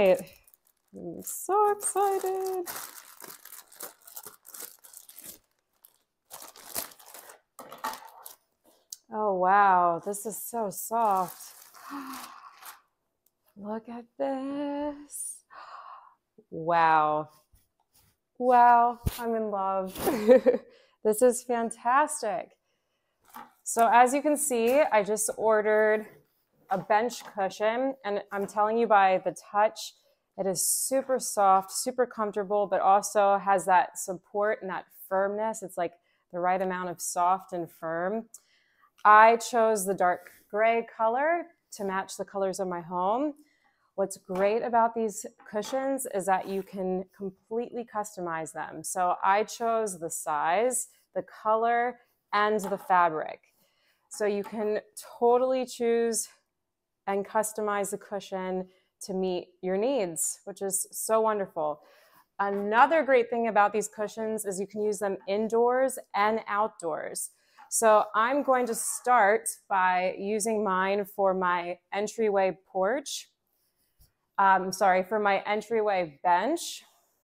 right. I'm so excited. Oh, wow. This is so soft. Look at this. Wow. Wow. I'm in love. This is fantastic. So as you can see, I just ordered a bench cushion, and I'm telling you by the touch, it is super soft, super comfortable, but also has that support and that firmness. It's like the right amount of soft and firm. I chose the dark gray color to match the colors of my home. What's great about these cushions is that you can completely customize them. So I chose the size, the color, and the fabric. So you can totally choose and customize the cushion to meet your needs, which is so wonderful. Another great thing about these cushions is you can use them indoors and outdoors. So I'm going to start by using mine for my entryway porch. Sorry, for my entryway bench.